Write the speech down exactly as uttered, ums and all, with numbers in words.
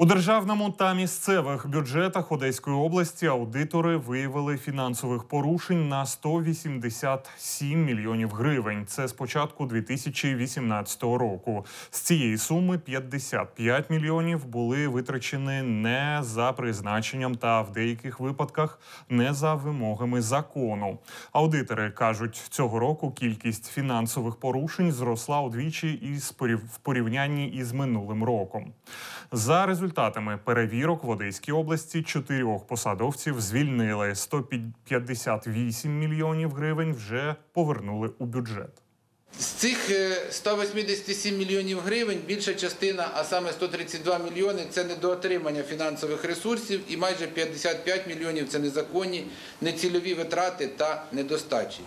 У державному та місцевих бюджетах Одеської області аудитори виявили фінансових порушень на сто вісімдесят сім мільйонів гривень. Це з початку дві тисячі вісімнадцятого року. З цієї суми п'ятдесят п'ять мільйонів були витрачені не за призначенням та в деяких випадках не за вимогами закону. Аудитори кажуть, цього року кількість фінансових порушень зросла удвічі із в порівнянні із минулим роком. За результатами результатами перевірок в Одеській області чотирьох посадовців звільнили. сто п'ятдесят вісім мільйонів гривень вже повернули у бюджет. З цих ста вісімдесяти семи мільйонів гривень більша частина, а саме сто тридцять два мільйони – це недоотримання фінансових ресурсів і майже п'ятдесят п'ять мільйонів – це незаконні, нецільові витрати та недостачі.